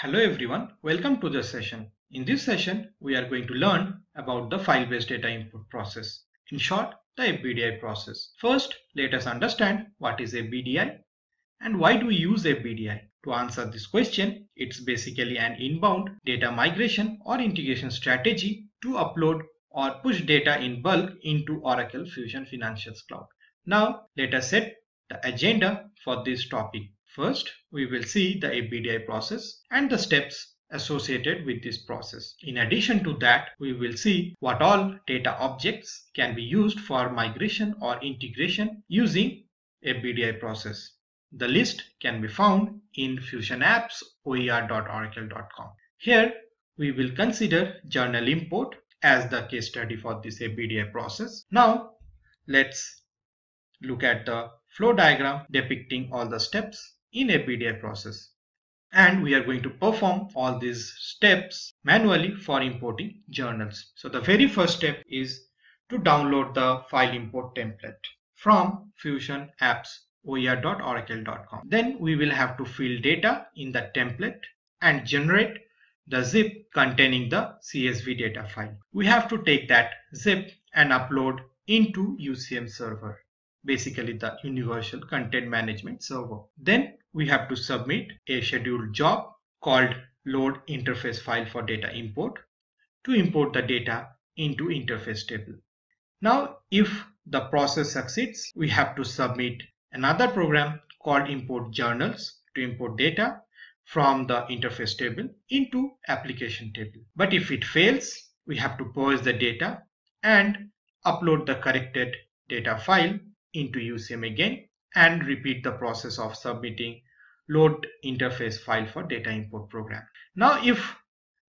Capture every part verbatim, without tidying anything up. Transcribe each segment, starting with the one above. Hello everyone, welcome to this session. In this session, we are going to learn about the file-based data input process. In short, the F B D I process. First, let us understand what is F B D I and why do we use F B D I. To answer this question, it's basically an inbound data migration or integration strategy to upload or push data in bulk into Oracle Fusion Financials Cloud. Now, let us set the agenda for this topic. First, we will see the F B D I process and the steps associated with this process. In addition to that, we will see what all data objects can be used for migration or integration using F B D I process. The list can be found in fusion apps dot oracle dot com. Here, we will consider journal import as the case study for this F B D I process. Now, let's look at the flow diagram depicting all the steps in F B D I process, and we are going to perform all these steps manually for importing journals. So the very first step is to download the file import template from fusion apps dot oracle dot com. Then we will have to fill data in the template and generate the zip containing the C S V data file. We have to take that zip and upload into U C M server, basically the Universal Content Management Server. Then we have to submit a scheduled job called load interface file for data import to import the data into interface table. Now, if the process succeeds, we have to submit another program called import journals to import data from the interface table into application table. But if it fails, we have to purge the data and upload the corrected data file into U C M again and repeat the process of submitting load interface file for data import program. Now, if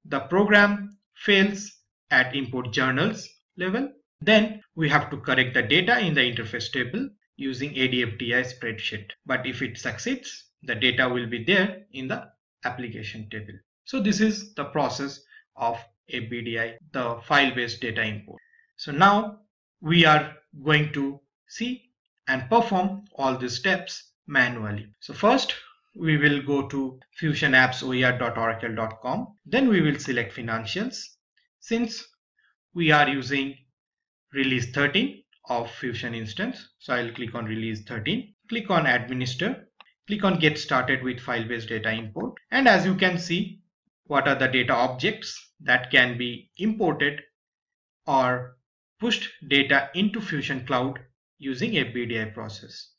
the program fails at import journals level, then we have to correct the data in the interface table using A D F D I spreadsheet. But if it succeeds, the data will be there in the application table. So this is the process of F B D I, the file-based data import. So now we are going to see and perform all these steps manually. So first, we will go to fusion apps dot oracle dot com. Then we will select Financials. Since we are using Release thirteen of Fusion instance, so I'll click on Release thirteen. Click on Administer. Click on Get Started with File-Based Data Import. And as you can see, what are the data objects that can be imported or pushed data into Fusion Cloud using F B D I process.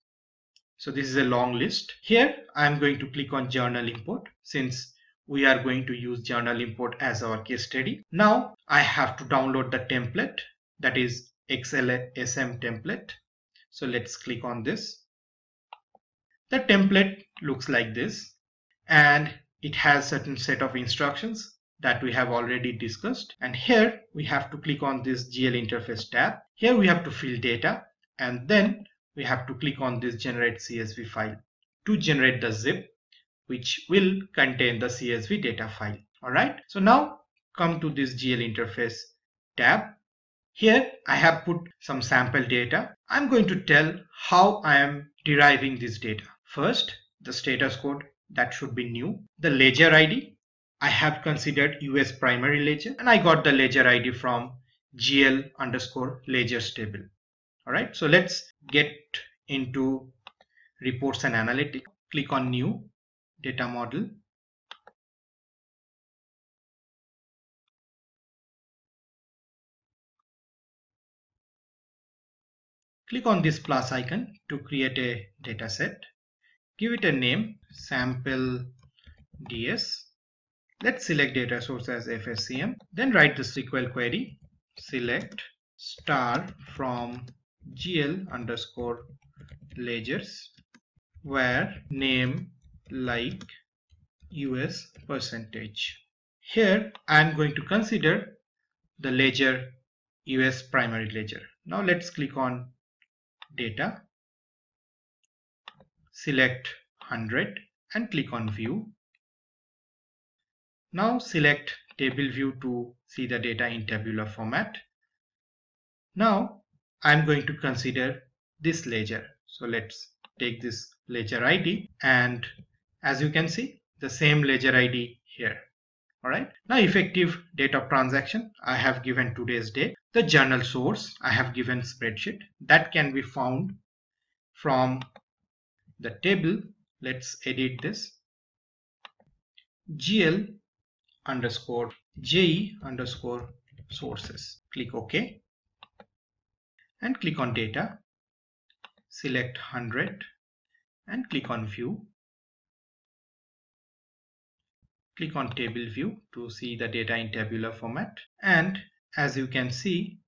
So this is a long list. Here I am going to click on journal import since we are going to use journal import as our case study. Now I have to download the template, that is X L S M template. So let's click on this. The template looks like this and it has certain set of instructions that we have already discussed, and here we have to click on this G L interface tab. Here we have to fill data, and then we have to click on this generate C S V file to generate the zip which will contain the C S V data file. Alright, so now come to this G L interface tab. Here I have put some sample data. I'm going to tell how I am deriving this data. First, the status code, that should be new. The ledger I D, I have considered U S primary ledger and I got the ledger I D from G L underscore ledgers table. Alright, so let's get into reports and analytics. Click on new data model. Click on this plus icon to create a data set. Give it a name, sample D S. Let's select data source as F S C M. Then write the S Q L query, select star from G L underscore ledgers where name like U S percentage. Here I am going to consider the ledger U S primary ledger. Now let's click on data, select one hundred and click on view. Now select table view to see the data in tabular format. Now I'm going to consider this ledger. So let's take this ledger I D, and as you can see, the same ledger I D here. All right, now effective date of transaction, I have given today's date. The journal source, I have given spreadsheet that can be found from the table. Let's edit this. G L underscore J E underscore sources. Click OK and click on data. Select one hundred and click on view. Click on table view to see the data in tabular format, and as you can see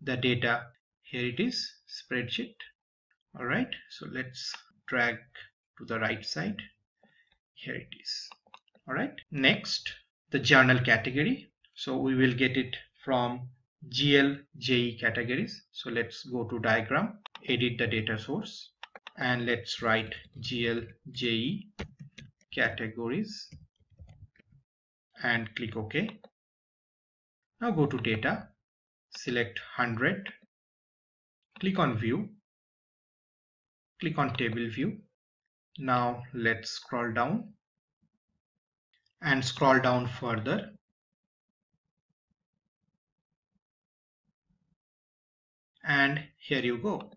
the data, here it is, spreadsheet. All right, so let's drag to the right side. Here it is. All right, next the journal category. So we will get it from G L J E categories. So let's go to diagram, edit the data source, and let's write G L J E categories and click OK. Now go to data, select one hundred, click on view, click on table view. Now let's scroll down and scroll down further. And here you go,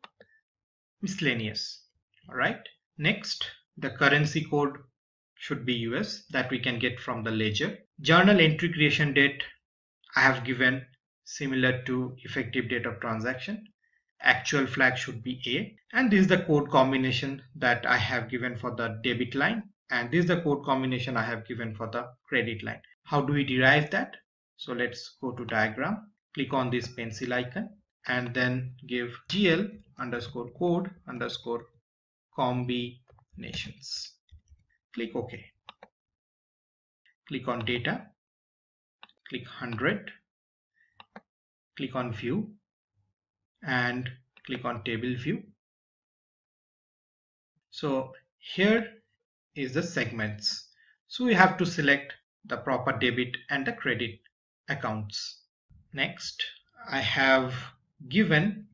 miscellaneous. All right, next the currency code should be U S, that we can get from the ledger. Journal entry creation date, I have given similar to effective date of transaction. Actual flag should be A, and this is the code combination that I have given for the debit line, and this is the code combination I have given for the credit line. How do we derive that? So let's go to diagram, click on this pencil icon, and then give G L underscore code underscore combinations. Click OK. Click on data, click one hundred, click on view, and click on table view. So here is the segments. So we have to select the proper debit and the credit accounts. Next, I have given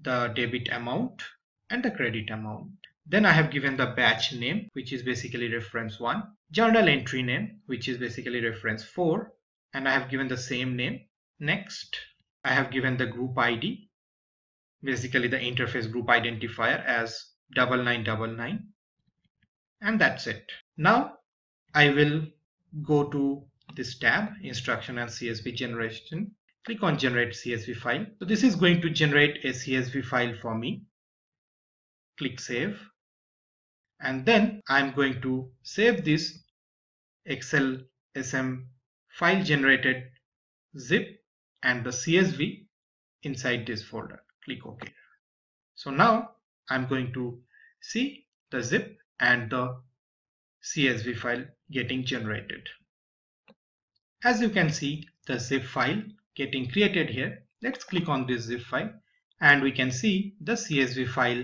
the debit amount and the credit amount. Then I have given the batch name, which is basically reference one, journal entry name, which is basically reference four, and I have given the same name. Next, I have given the group I D, basically the interface group identifier, as nine nine nine nine, and that's it. Now I will go to this tab, instruction and C S V generation. Click on generate C S V file. So this is going to generate a C S V file for me. Click save. And then I'm going to save this Excel S M file generated zip and the C S V inside this folder. Click OK. So now I'm going to see the zip and the C S V file getting generated. As you can see, the zip file getting created here. Let's click on this zip file and we can see the C S V file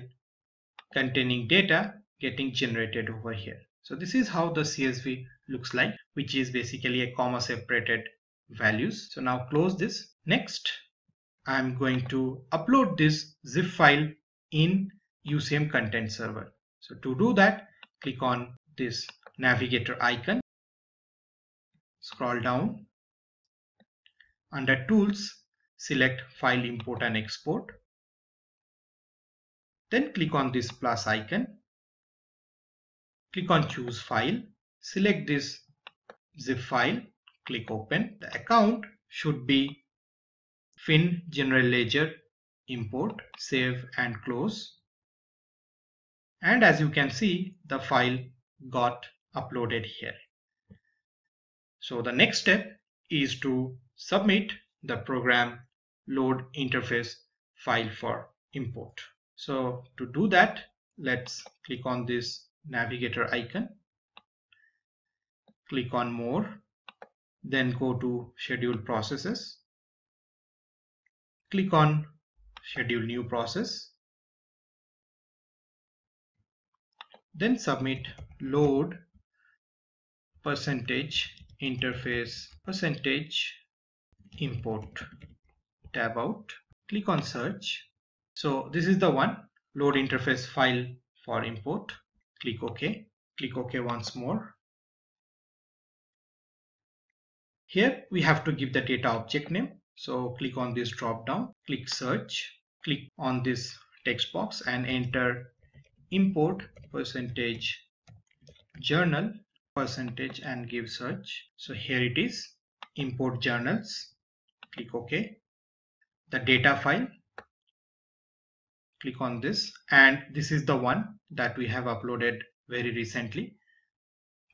containing data getting generated over here. So this is how the C S V looks like, which is basically a comma separated values. So now close this. Next, I'm going to upload this zip file in U C M content server. So to do that, click on this navigator icon, scroll down, under tools, select file import and export, then click on this plus icon, click on choose file, select this zip file, click open. The account should be Fin General Ledger import, save and close. And as you can see, the file got uploaded here. So the next step is to submit the program load interface file for import. So to do that, let's click on this navigator icon, click on more, then go to schedule processes, click on schedule new process, then submit load percentage interface percentage import, tab out, click on search. So this is the one, load interface file for import. Click OK, click OK once more. Here we have to give the data object name. So click on this drop down, click search, click on this text box and enter import percentage journal percentage and give search. So here it is, import journals. Click OK. The data file, click on this, and this is the one that we have uploaded very recently.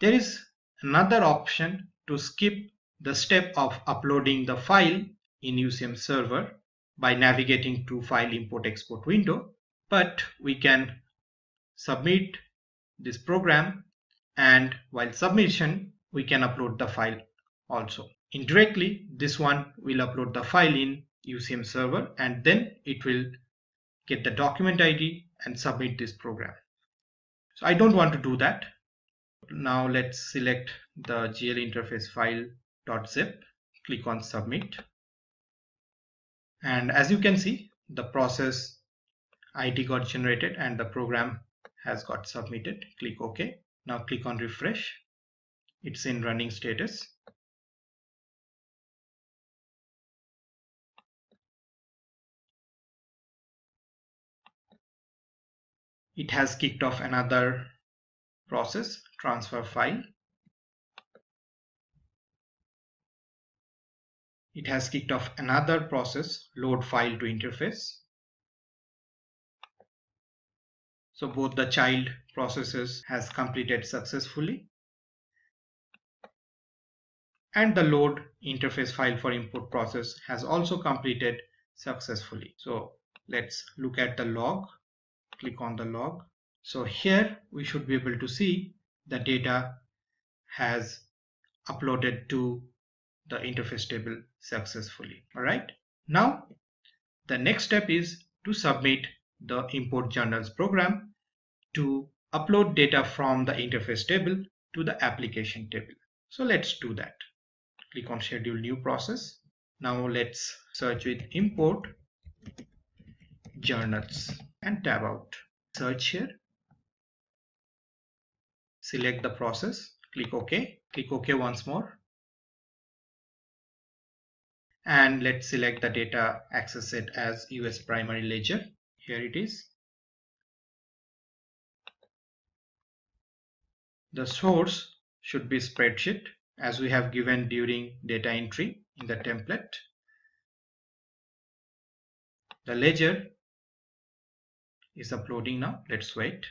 There is another option to skip the step of uploading the file in U C M server by navigating to file import export window, but we can submit this program, and while submission we can upload the file also. Indirectly, this one will upload the file in U C M server and then it will get the document I D and submit this program. So I don't want to do that. Now let's select the G L interface file.zip, click on submit, and as you can see the process I D got generated and the program has got submitted. Click OK. Now click on refresh. It's in running status. It has kicked off another process, transfer file. It has kicked off another process, load file to interface. So both the child processes has completed successfully. And the load interface file for import process has also completed successfully. So let's look at the log. Click on the log. So here we should be able to see the data has uploaded to the interface table successfully. All right. Now the next step is to submit the import journals program to upload data from the interface table to the application table. So let's do that. Click on schedule new process. Now let's search with import journals and tab out. Search here. Select the process. Click OK. Click OK once more. And let's select the data access set as U S primary ledger. Here it is. The source should be spreadsheet as we have given during data entry in the template. The ledger is uploading now. Let's wait.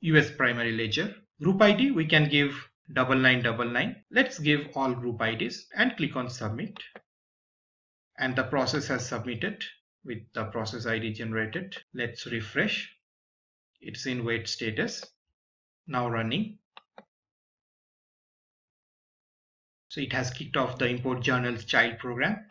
U S primary ledger. Group I D we can give nine nine nine nine. Let's give all group I Ds and click on submit. And the process has submitted with the process I D generated. Let's refresh. It's in wait status. Now running. So it has kicked off the import journals child program.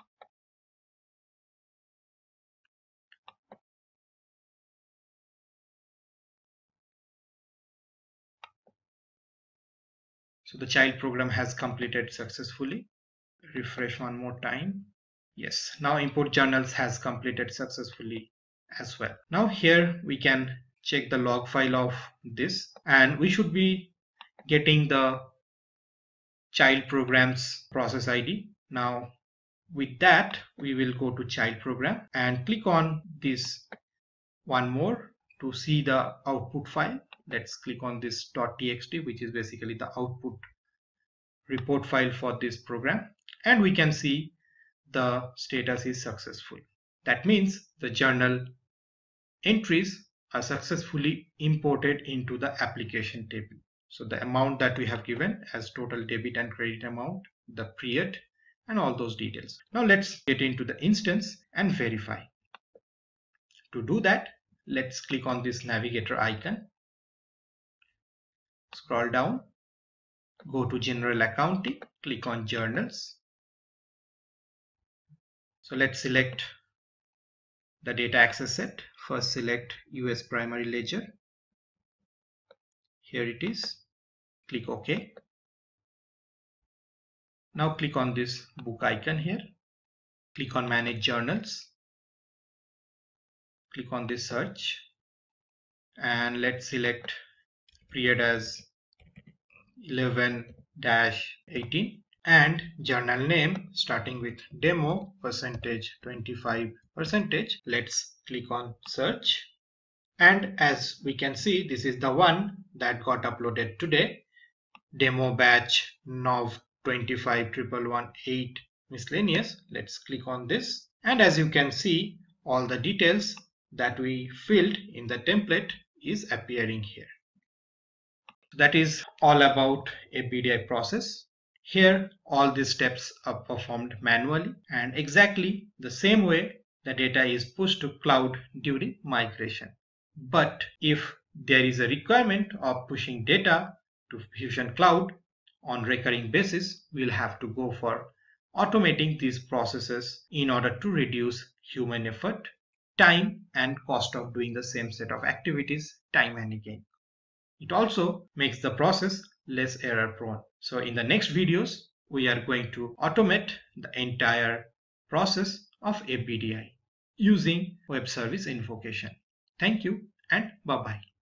So the child program has completed successfully. Refresh one more time. Yes, now import journals has completed successfully as well. Now here we can check the log file of this and we should be getting the child program's process I D. Now with that we will go to child program and click on this one more to see the output file. Let's click on this .txt, which is basically the output report file for this program, and we can see the status is successful. That means the journal entries are successfully imported into the application table. So the amount that we have given as total debit and credit amount, the period, and all those details. Now let's get into the instance and verify. To do that, let's click on this navigator icon. Scroll down, go to General Accounting, click on Journals. So let's select the data access set. First select U S primary ledger. Here it is. Click OK. Now click on this book icon here. Click on Manage Journals. Click on this search. And let's select period as eleven eighteen and journal name starting with demo percentage twenty-five percentage. Let's click on search, and as we can see, this is the one that got uploaded today, demo batch nov twenty-five one one one eight miscellaneous. Let's click on this, and as you can see, all the details that we filled in the template is appearing here. That is all about F B D I process. Here all these steps are performed manually and exactly the same way the data is pushed to cloud during migration. But if there is a requirement of pushing data to Fusion Cloud on recurring basis, we'll have to go for automating these processes in order to reduce human effort, time and cost of doing the same set of activities time and again. It also makes the process less error prone. So in the next videos, we are going to automate the entire process of F B D I using web service invocation. Thank you and bye-bye.